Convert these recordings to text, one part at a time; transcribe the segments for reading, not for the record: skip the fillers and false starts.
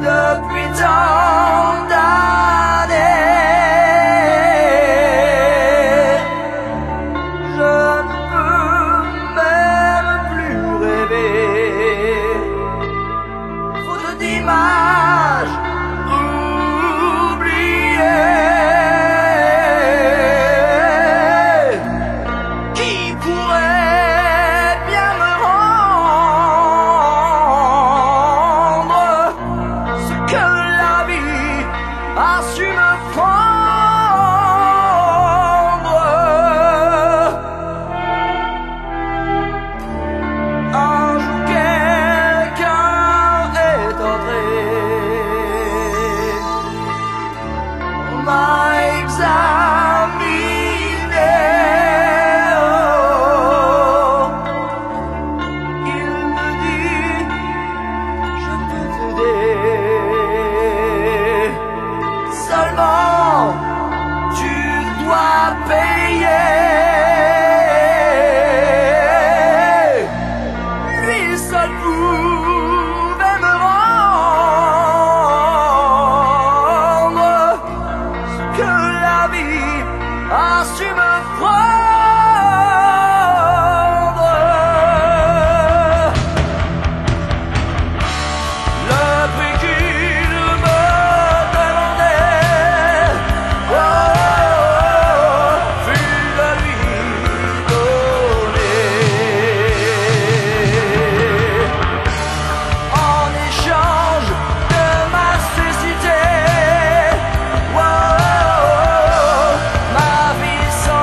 the prétendait. Je ne peux même plus rêver, faute d'images oubliées. Qui pourrait bien me rendre ce que la vie a su me prendre? Un jour quelqu'un est entré, on m'a examiné, oh. Il me dit, je peux t'aider, seulement tu dois payer. Lui seul pouvait me rendre ce que la vie a su me prendre. So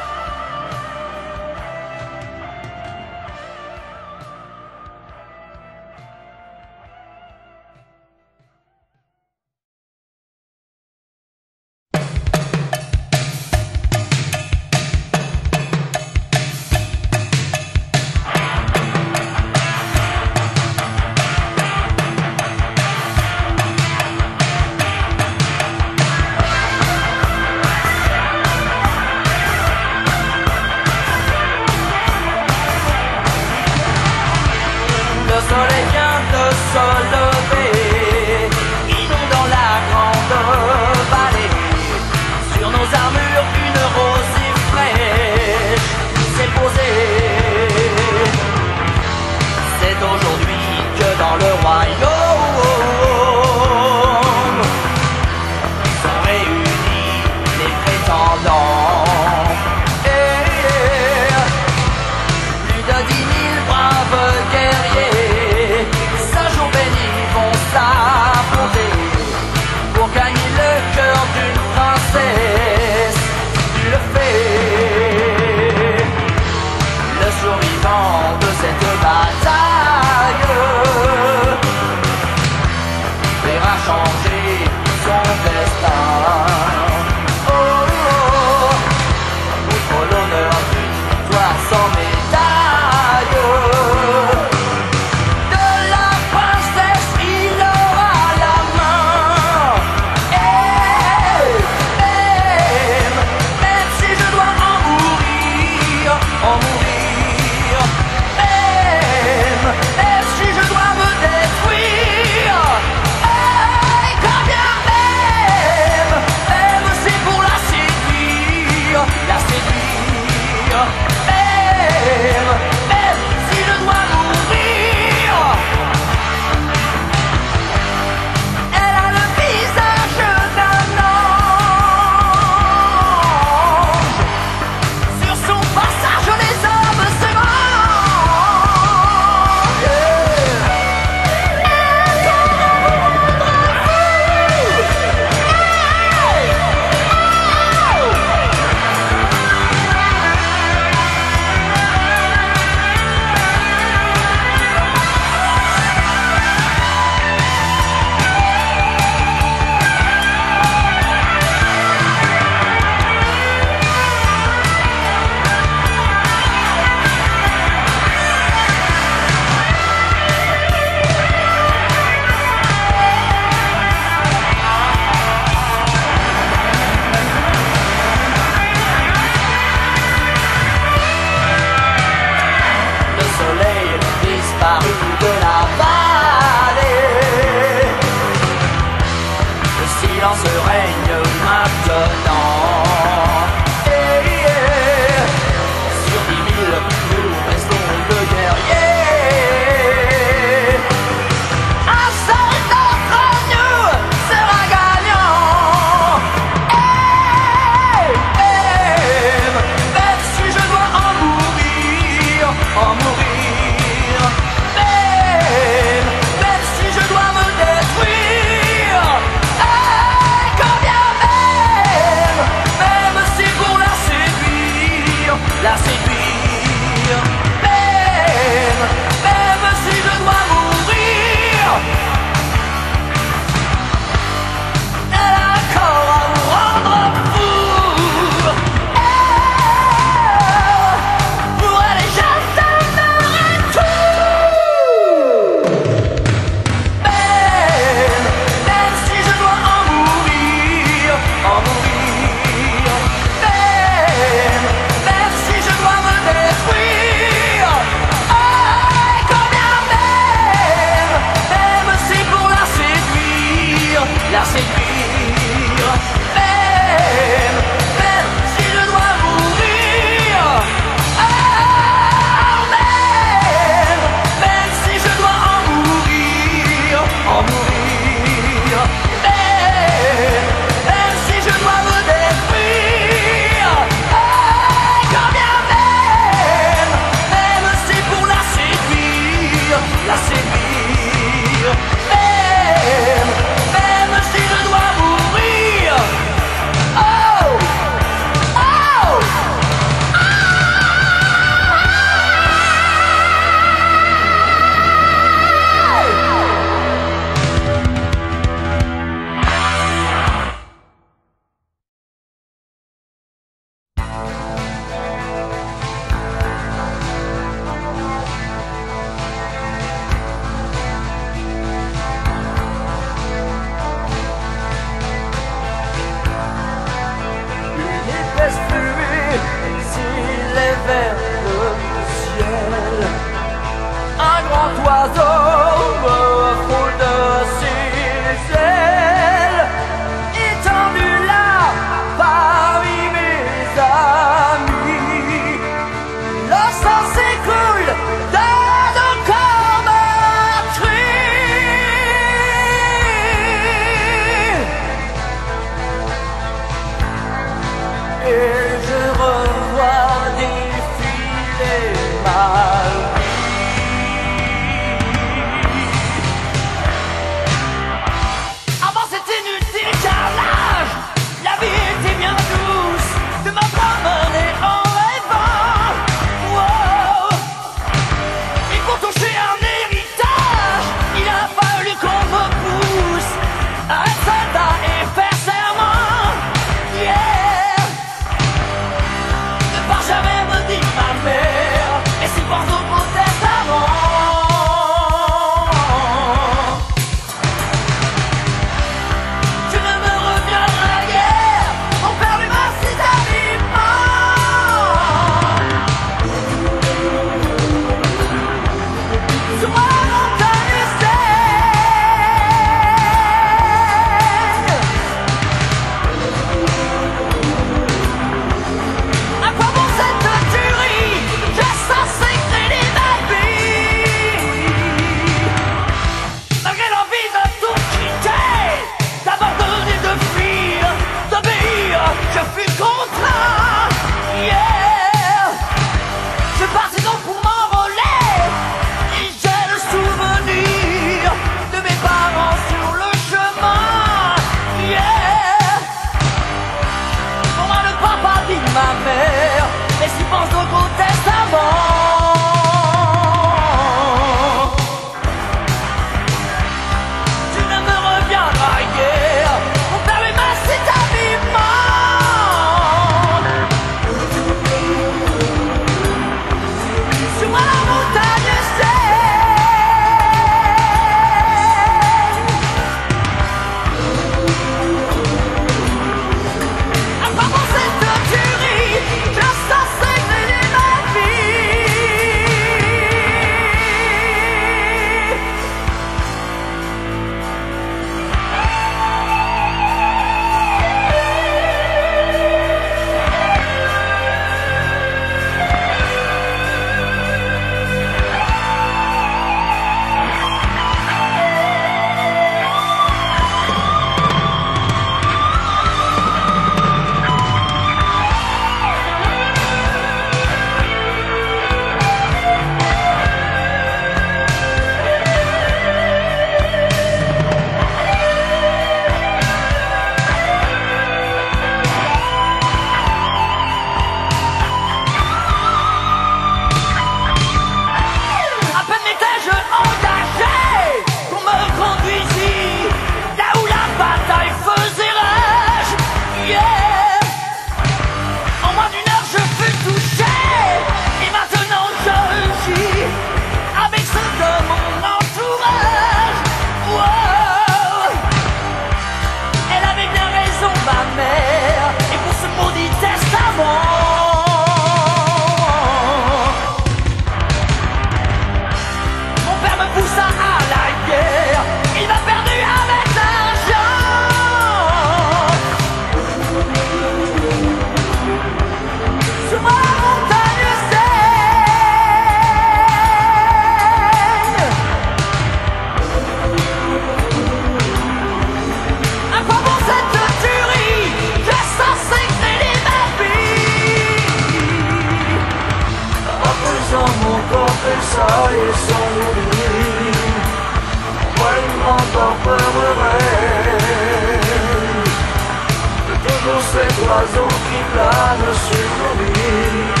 Oiseaux qui planent sur mon lit,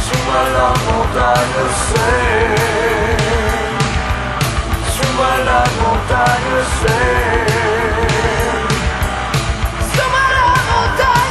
sous-bas la montagne sait, sous-bas la montagne sait, sous-bas la montagne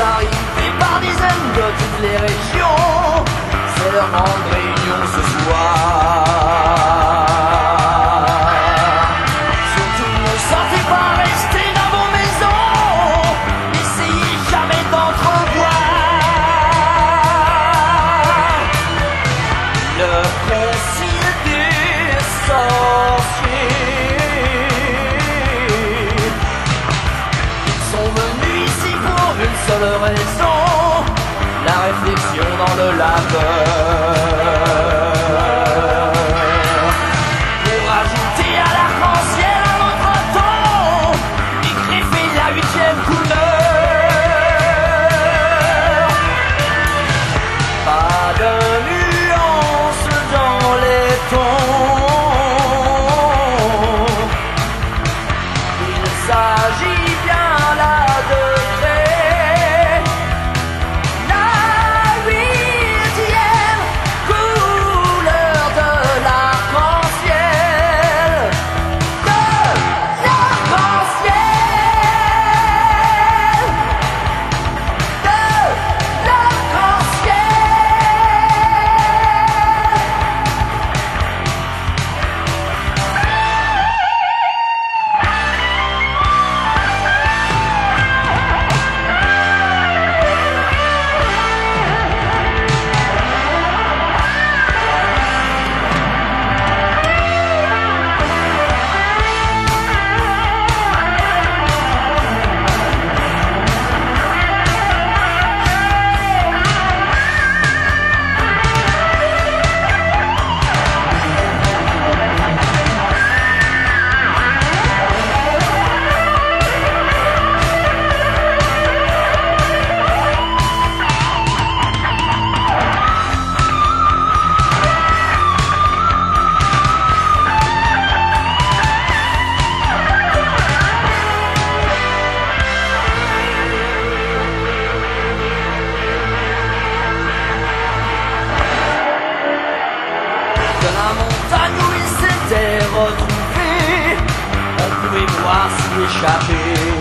Paris fait par dizaines de toutes les régions. C'est leur grande réunion ce soir. Surtout ne sortez pas, restez dans vos maisons. N'essayez jamais d'entrevoir le concile des sorciers. Ils sont venus ici pour une seule raison: la réflexion dans le labeur. Où ils s'étaient retrouvés, on pouvait voir s'y échapper.